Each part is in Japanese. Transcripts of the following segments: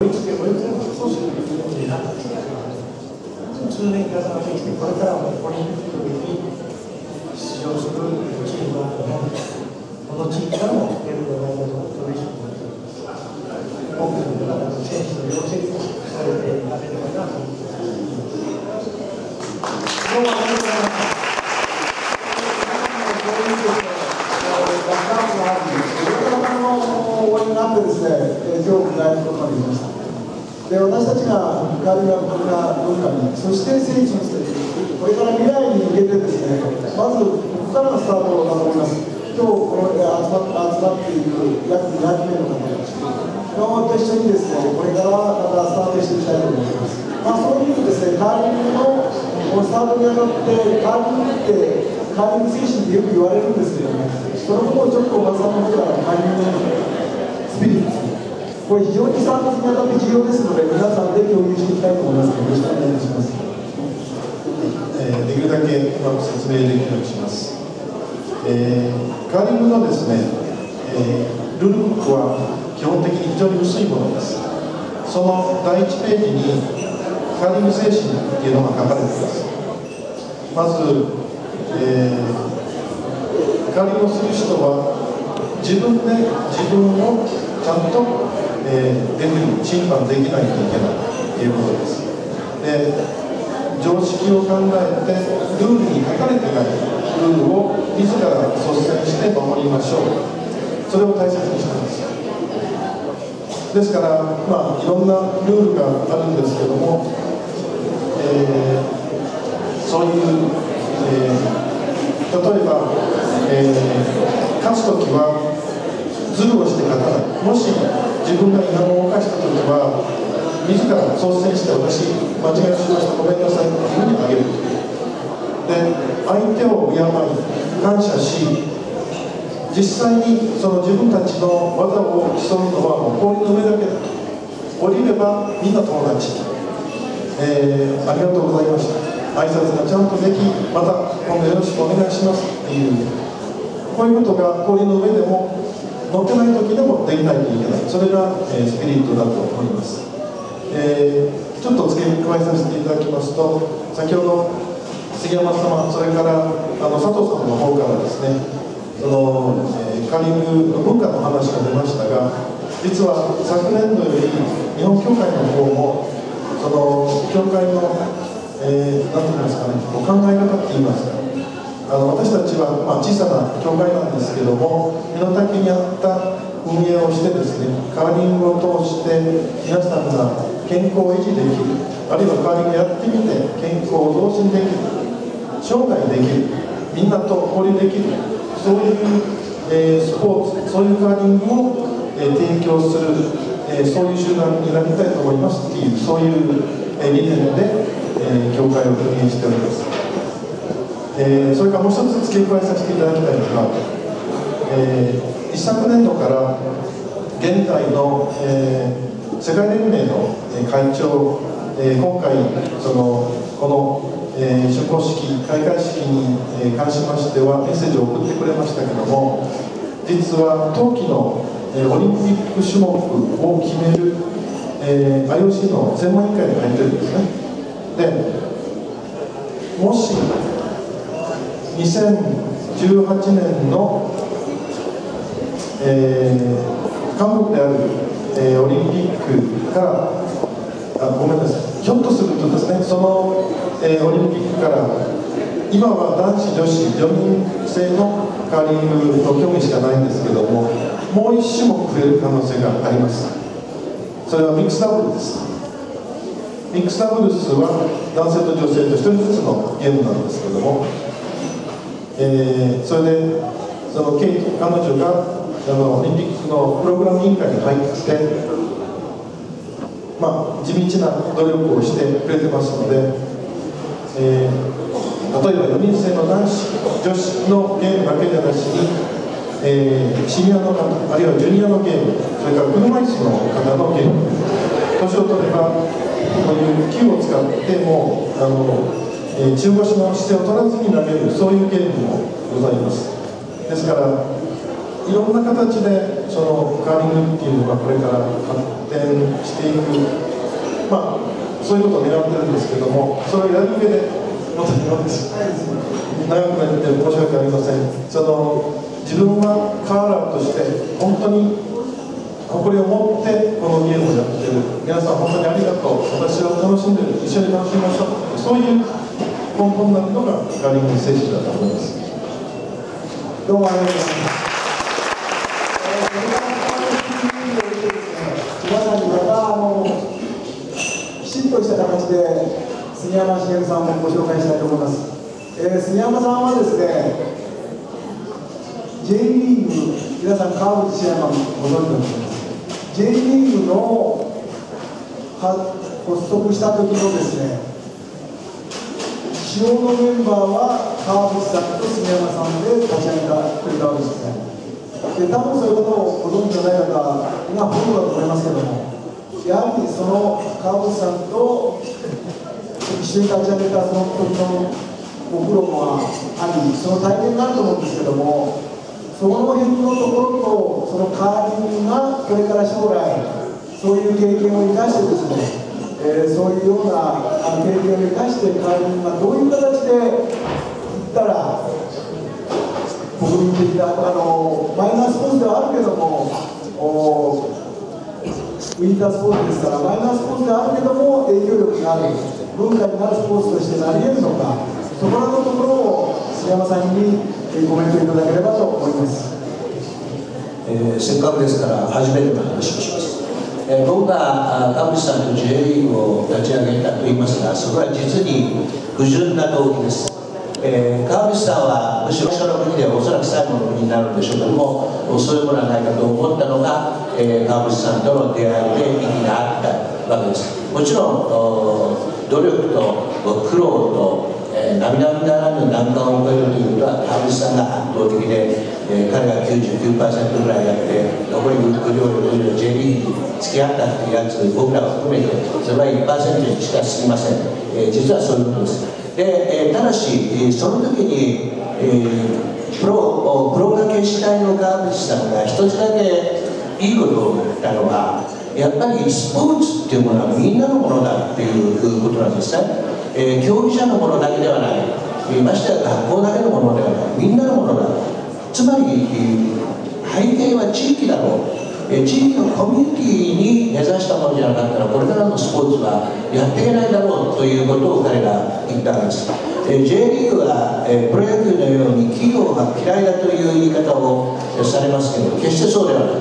普通に皆さんができて、これからもオリンピックに出場するチームは、この地域からも出るのではないかと嬉しく思っております。多くの方々、選手の養成をされていただければなと思っています。で、私たちがカーリング文化に、そして成長していく、これから未来に向けてですね、まずここからのスタートだと思います。今日この集まっている約200名の方たちと一緒にですね、これからまたスタートしていきたいと思います。そういう意味でですね、カーリングのスタートに当たって、カーリング精神ってよく言われるんですけどね、そのことをちょっとおばさんの方からカーリングのスピリッツ、これ非常に参加にあたって重要ですので、皆さんで共有していきたいと思いますので、よろしくお願いします。できるだけうまく説明できるようにします。カーリングのですね、ルールブックは基本的に非常に薄いものです。その第1ページにカーリング精神っていうのが書かれています。まず、カーリングをする人は自分をちゃんと審判できないといけないということです。で、常識を考えて、ルールに書かれてないルールを自ら率先して守りましょう。それを大切にしたんです。ですから、いろんなルールがあるんですけども、そういう、例えば、勝つときはズルをして勝たない、もし自分が違反を犯したときは、自ら率先して、私、間違いしました、ごめんなさいというふうにあげる。で、相手を敬い、感謝し、実際にその自分たちの技を競うのは、氷の上だけだ、降りればみんな友達、ありがとうございました、挨拶がちゃんとでき、また今度よろしくお願いしますっていう、こういうことが氷の上でも、乗ってない時でもできないといけない、それが、スピリットだと思います。ちょっと付け加えさせていただきますと、先ほど杉山様、それから佐藤さんの方からですね、カーリングの文化の話が出ましたが、実は昨年度より日本協会の方もその協会の何て言いますかね、お考え方って言いますか、私たちは、小さな教会なんですけども、身の丈に合った運営をしてですね、カーリングを通して皆さんが健康を維持できる、あるいはカーリングやってみて健康を増進できる、生涯できる、みんなと交流できる、そういう、スポーツ、そういうカーリングを、提供する、そういう集団になりたいと思いますっていう、そういう、理念で、教会を運営しております。それからもう一つ付け加えさせていただきたいのが、一昨年度から現在の、世界連盟の会長、今回この竣工式、開会式に関しましてはメッセージを送ってくれましたけども、実は冬季の、オリンピック種目を決める、IOC の専門委員会に入ってるんですね。で、もし2018年の、韓国である、オリンピックからごめんなさい、ひょっとするとですね、その、オリンピックから今は男子女子4人制のカーリングの競技しかないんですけども、もう1種目増える可能性があります。それはミックスダブルです。ミックスダブルスは男性と女性と1人ずつのゲームなんですけども、それでその彼女がオリンピックのプログラム委員会に入ってきて、地道な努力をしてくれてますので、例えば4人制の男子女子のゲームだけじゃなしに、シニアの方、あるいはジュニアのゲーム、それから車椅子の方のゲーム、年を取ればこういう球を使っても中腰の姿勢を取らずに投げる、そういうゲームもございます。ですから、いろんな形で、そのカーリングっていうのがこれから発展していく、まあ、そういうことを狙ってるんですけども、それをやる上で元に戻ってしまう、長くなって申し訳ありません。その自分はカーラーとして本当に誇りを持ってこのゲームをやってる、皆さん本当にありがとう、私を楽しんでる、一緒に楽しみましょう、そういう根本なのがカーリングの精神だと思います。どうもありがとうございます。皆さんにまたきちんとした形で杉山茂さんをご紹介したいと思います。杉山さんはですね、J リーグ、皆さん川淵チェアマンご存知だと思います。 J リーグの発足した時のですね、主要のメンバーは川淵さんと杉山さんで立ち上げたというわけですね。で、多分そういうことをご存知じゃない方、今ほとんどだと思いますけども、やはりその川淵さんと一緒に立ち上げたその時のご苦労もあり、その体験があると思うんですけども、その辺のところと、そのカーリングがこれから将来、そういう経験を生かしてですね、そういうような経験を生かして、カーリングがどういう形でいったら、国民的なマイナースポーツではあるけども、ウィンタースポーツですから、マイナースポーツではあるけども、影響力がある、文化になるスポーツとしてなり得るのか、そこらのところを杉山さんに。コメントいただければと思います。せっかくですから初めての話をします。僕が川淵さんと J リーグを立ち上げたと言いますが、そこは実に不純な動機です。川淵さんはむしろの国ではおそらく最後の国になるんでしょうけども、そういうものはないかと思ったのが、川淵さんとの出会いで意義があったわけです。もちろん努力と苦労と涙ならぬ難関を超えるということは川淵さんが圧倒的で、彼が 99% ぐらいやって残りグリオルの J リーグに付き合ったというやつ、僕らを含めてそれは 1% にしか過ぎません。実はそういうことです。で、ただしその時に、プロ掛け主体の川淵さんが一つだけいいことを言ったのは、やっぱりスポーツっていうものはみんなのものだっていうことなんですね。競技者のものだけではない、ましては学校だけのものではない、みんなのものだ。つまり背景は地域だろう、地域のコミュニティに根ざしたものじゃなかったらこれからのスポーツはやっていけないだろうということを彼が言ったんです。J リーグはプロ野球のように企業が嫌いだという言い方をされますけど、決してそうではな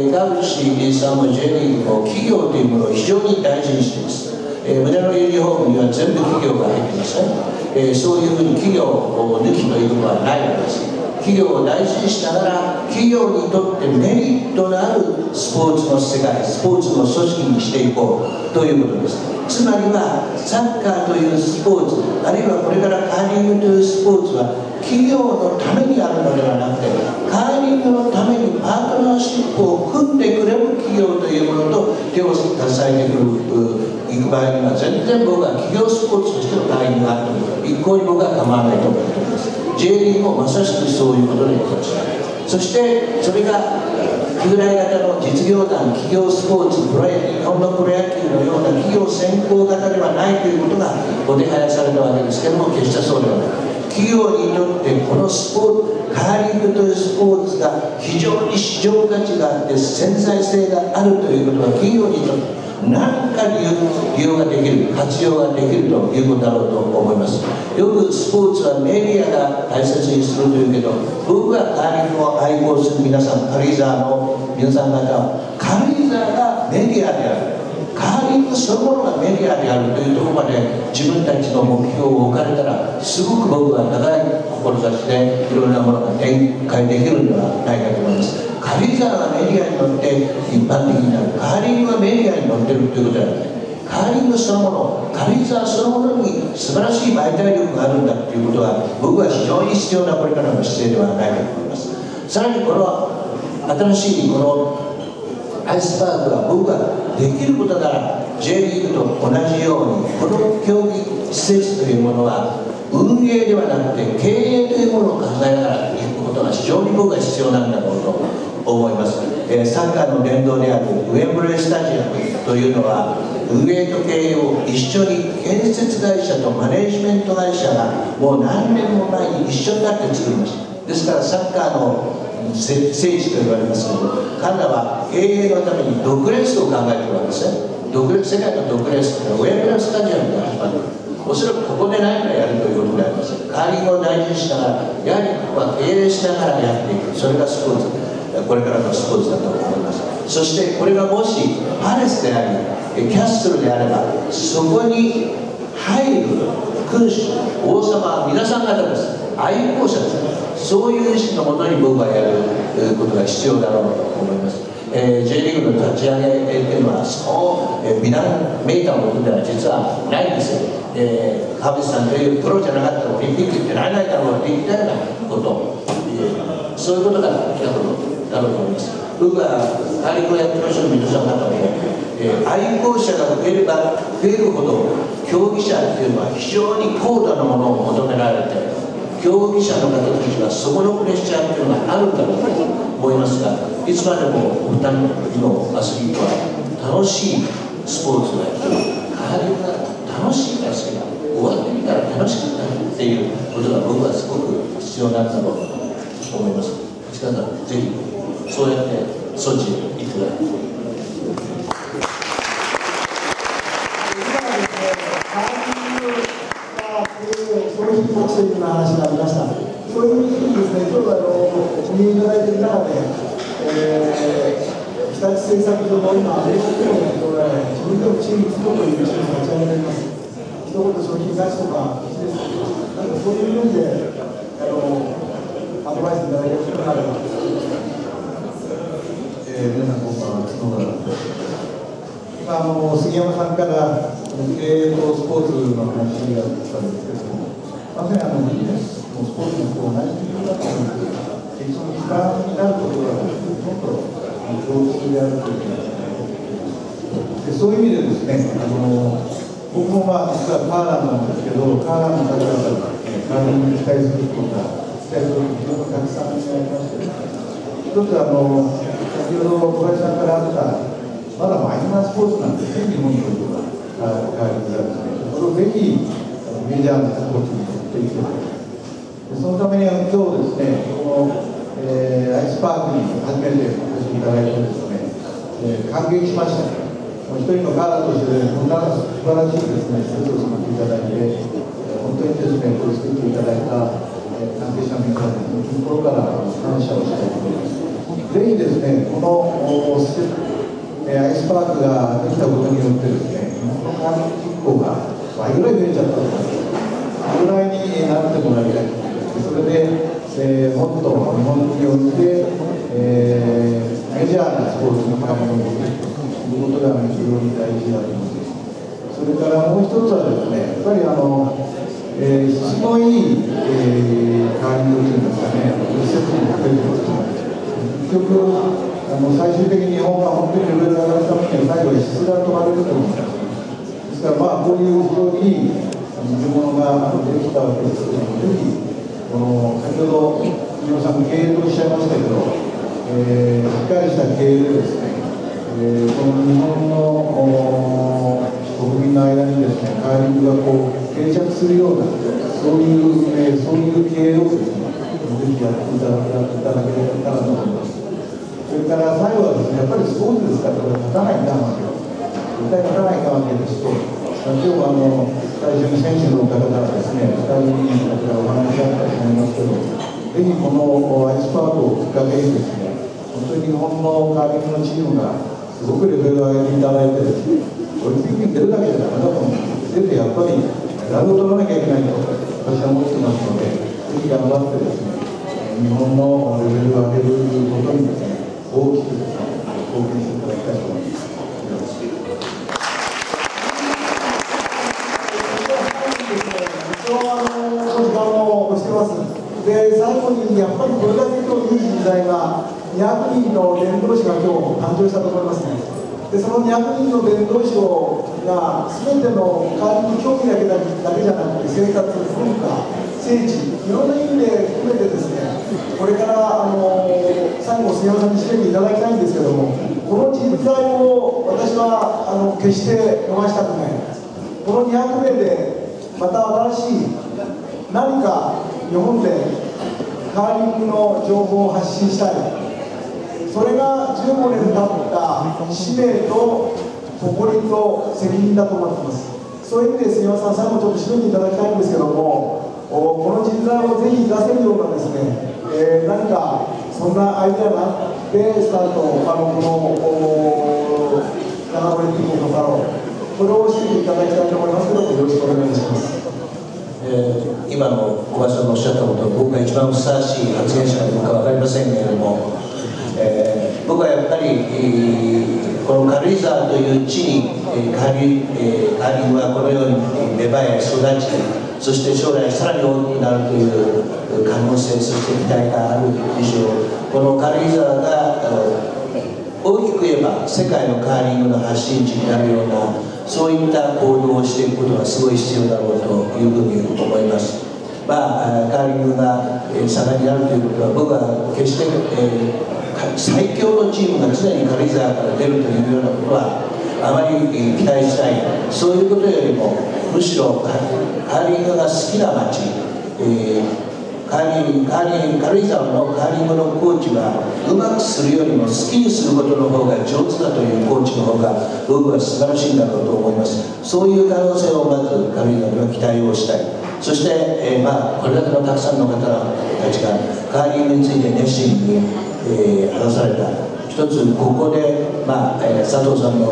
い。川淵さんも J リーグも企業というものを非常に大事にしています。胸のユニフォームには全部企業が入っていますね。そういうふうに企業を抜きということはないわけです。企業を大事にしながら、企業にとってメリットのあるスポーツの世界、スポーツの組織にしていこうということです。つまりはサッカーというスポーツ、あるいはこれからカーリングというスポーツは企業のためにあるのではなくて、カーリングのためにパートナーシップを組んでくれる企業というものと手を携えてくる行く場合には、全然僕は企業スポーツとしての会員があるので一向に僕は構わないと思っています。 J リーグもまさしくそういうことになりました。そしてそれが従来型の実業団、企業スポーツ、日本のプロ野球のような企業先行型ではないということがお手早されたわけですけども、決してそうではない。企業にとってこのスポーツ、カーリングというスポーツが非常に市場価値があって潜在性があるということは、企業にとって何か利用ができる、活用ができるということだろうと思います。よくスポーツはメディアが大切にするというけど、僕がカーリングを愛好する皆さん、軽井沢の皆さん方は軽井沢がメディアである、カーリングそのものがメディアであるというところまで自分たちの目標を置かれたら、すごく僕は高い志でいろんなものが展開できるんではないかと思います。軽井沢がメディアに乗って一般的になる、カーリングがメディアに乗ってるということではない。カーリングそのもの、軽井沢そのものに素晴らしい媒体力があるんだということは、僕は非常に必要なこれからの姿勢ではないかと思います。さらにこの新しいこのアイスパークは、僕ができることなら J リーグと同じようにこの競技施設というものは運営ではなくて経営というものを考えながらいくことが非常に僕は必要なんだろうと思います。サッカーの殿堂であるウェンブレースタジアムというのは運営と経営を一緒に建設会社とマネージメント会社がもう何年も前に一緒になって作りました。ですからサッカーの聖地と言われますけど、彼らは経営のために独レースを考えてるわけですね。世界の独レースというのはウェンブレースタジアムが始まる。おそらくここで何かやるということであります。カーリングを大事にしながら、やはりここは経営しながらやっていく、それがスポーツ、これからのスポーツだと思います。そしてこれがもしパレスでありキャッスルであれば、そこに入る君主、王様、皆さん方です、愛好者です、そういう意識のもとに僕はやることが必要だろうと思います。J リーグの立ち上げというのはそう美談めいたものでは実はないんですよ。川淵さんというプロじゃなかったらオリンピックってなれないだろうって言ったようなこと、そういうことが起きたことだろうと思います。僕はカーリングをやってました皆さん方も、愛好者が増えれば増えるほど競技者というのは非常に高度なものを求められて、競技者の方たちはそこのプレッシャーというのがあるんだろうと思いますが、いつまでもお二人のアスリートは楽しいスポーツをやってる、カーリングが楽しいから好きだ、終わってみたら楽しくなるっていうことが僕はすごく必要なんだろうと思います。市川さん、ぜひそうやってそっちに行ってください。そういう特性の話がありました。そういう意味でですね、今日はお見えいただいている中で、日立製作所も今、練習機能が広がり、自分でもチーム作ろうというチームを立ち上げています。一言商品会社とか、ビジネスとか、なんかそういう面でアドバイスいただけることがあれば。皆さん、こんばんは、角田です。今杉山さんから、経営とスポーツの話があったんですけれども、まさにビジネスもスポーツも同じようだと思うんですけど、一番時間になることがほとんど常識であるというふうに思っています。そういう意味でですね、僕も実はカーランなんですけど、カーランの方々がカーリングに期待することが非常にたくさんありまして、一つ先ほど小林さんからあったまだマイナースポーツなんですね、日本というのはカーリングであるんですけど、それをぜひメジャーなスポーツに持っていきたい。そのためには今日ですね、アイスパークに初めてお越しいただいてですね、感激しました。一人のカーラーとして、こんな素晴らしいですね、施設を作っていただいて、本当にですね、これを作っていただいた、関係者の皆さんに、心から感謝をしたいと思います。ぜひですね、この施設、アイスパークができたことによってですね、日本の観光人口が倍ぐらい増えちゃったと思います。それぐらいになってもらいたい。それでもっと日本によって、メジャーなスポーツの関係を持っていくということが非常に大事だと思います。それからもう一つはですね、やっぱり質のいい管理というんですかね、施設にかけることなんです。結局最終的に日本が本当にレベルが上がるためには最後は質が問われると思います。ですからこういう非常にいいものができたわけですけども、ぜひ先ほど杉山さん経営とおっしゃいましたけど、しっかりした経営でですね、この日本の国民の間にですね、カーリングがこう定着するようなそういう経営をですね、ぜひやっていただけたらと思います。それから最後はですね、やっぱりスポーツですから、これ勝たないかんわけです。絶対勝たないかんわけですと。今日は最初に選手の方からですね、2人の方がお話しあったと思いますけど、ぜひこのアイスパークをきっかけにですね、本当に日本のカーリングのチームがすごくレベルを上げていただいてですね、オリンピックに出るだけじゃダメだと思うんですけど、出てやっぱりメダルを取らなきゃいけないと私は思ってますので、ぜひ頑張ってですね、日本のレベルを上げることにですね、大きくですね、貢献していただきたいと思います。で、最後にやっぱりこれだけ今日いい時代が200人の伝道師が今日誕生したと思いますね。でその200人の伝道師が全ての会員の興味だけじゃなくて、生活、文化、政治、いろんな意味で含めてですね、これから最後、杉山さんに締めていただきたいんですけども、この人材を私は決して逃したくない。この200名でまた新しい何か日本でカーリングの情報を発信したい、それが15年経った使命と誇りと責任だと思ってます。そういう意味で杉山さん、最後ちょっと締めていただきたいんですけども、この人材をぜひ活かせるようなですね、何かそんなアイデアがあってスタートをこの長堀君の方をこれをしていただきたいと思いますけど、よろしくお願いします。今の小林さんのおっしゃったことは、僕が一番ふさわしい発言者かどうか分かりませんけれども、僕はやっぱり、この軽井沢という地にカーリングはこのように芽生え育ち、そして将来さらに大きくなるという可能性、そして期待がある以上、この軽井沢が大きく言えば世界のカーリングの発信地になるような、そういった行動をしていくことがすごい必要だろうというふうに思います。まあ、カーリングが盛んになるということは、僕は決して、最強のチームが常に軽井沢から出るというようなことはあまり期待したい、そういうことよりもむしろカーリングが好きな街、軽井沢のカーリングのコーチはうまくするよりも好きにすることの方が上手だというコーチの方が僕は素晴らしいんだろうと思います。そういう可能性をまず軽井沢には期待をしたい。そして、これだけのたくさんの方たちがカーリングについて熱心に、話された。一つここで、佐藤さんの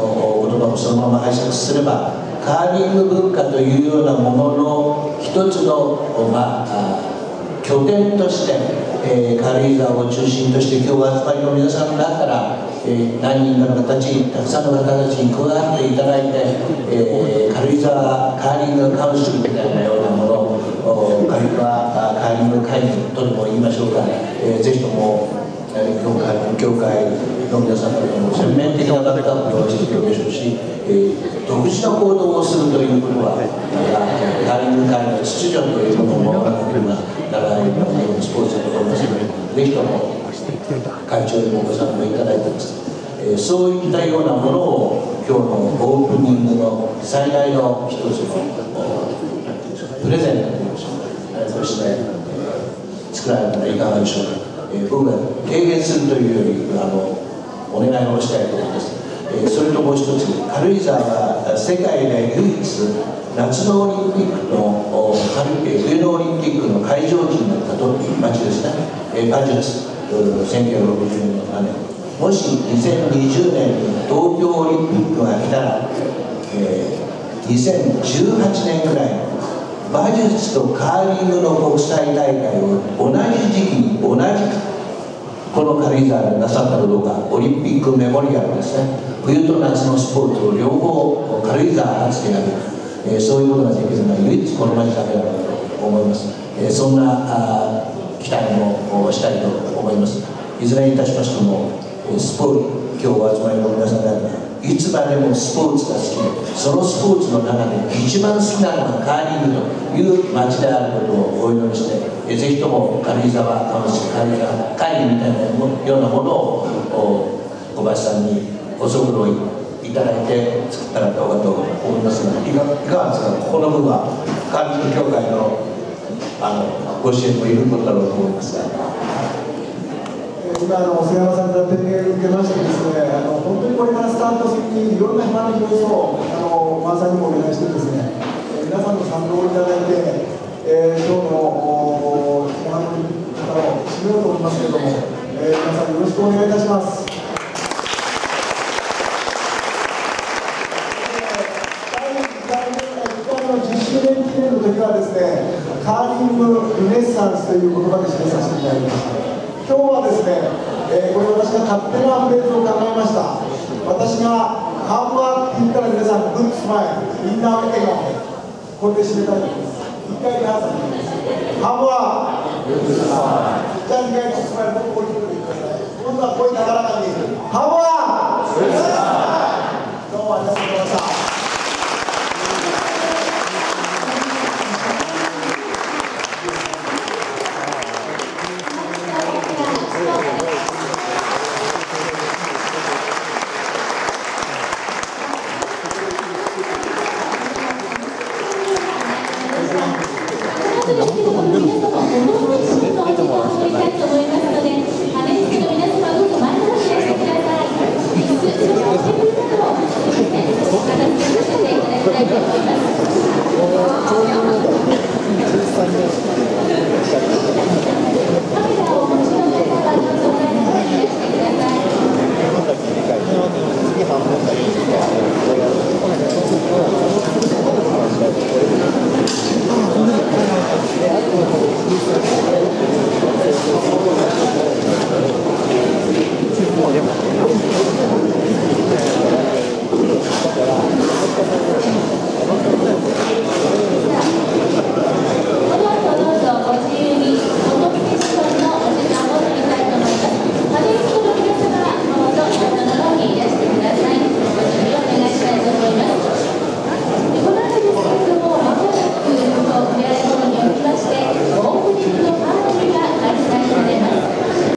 言葉をそのまま拝借すれば、カーリング文化というようなものの一つの拠点として、軽井沢を中心として今日お集まりの皆さんの中から、何人かの方にたくさんの方たちに加わっていただいて、軽井沢カーリングカウンシルみたいなようなものを、カーリング会議とでも言いましょうか、ぜひとも協会の皆さんの全面的な方々をしていただきましょうし、独自の行動をするということは、カーリング界の秩序というものを学ぶような長いスポーツだと思いますので、ぜひとも会長にもご参加いただいています。そういったようなものを今日のオープニングの最大の一つのプレゼントといいましょうか、そして作られたらいかがでしょうか。僕が提言するというよりお願いをしたいと思います。それともう一つ、軽井沢は世界で唯一夏のオリンピックの冬のオリンピックの会場地になったという町ですね。パジュース1967年、もし2020年に東京オリンピックが来たら、2018年くらい馬術とカーリングの国際大会を同じ時期に同じくこの軽井沢でなさったかどうか、オリンピックメモリアルですね。冬と夏のスポーツを両方軽井沢発でやる、そういうことができるのは唯一この町だけだろうと思います。そんな期待もしたいと思います。いずれにいたしましても、スポーツ、今日お集まりの皆さんがいつまでもスポーツが好き、そのスポーツの中で一番好きなのがカーリングという街であることをお祈りして、ぜひとも軽井沢カウンシル、軽井沢会議みたいなようなものを小林さんにご足労いただいて作ったらどうかと思いますが、いかがですか。ここの部分はカーリング協会のご支援もいることだろうと思いますが。今杉山さんから提言を受けましてですね、本当にこれからスタートするにいろんな幅の広さをまさにもお願いしてですね、皆さんの賛同をいただいて、今日のお花の方を締めようと思いますけれども、皆さんよろしくお願いいたします。第1回目の10周年記念の時はですね、カーリングルネッサンスという言葉で示させていただきました。今日はですね、これ私が勝手なフレーズを考えました。私がハンバーグって言ったら皆さんグッスマイル、みんな笑顔、これで締めたいと思います。一回皆さんハンバーグ、じゃあ2回グッスマイル、ここに来てください。今度は声高らかにハンバーグ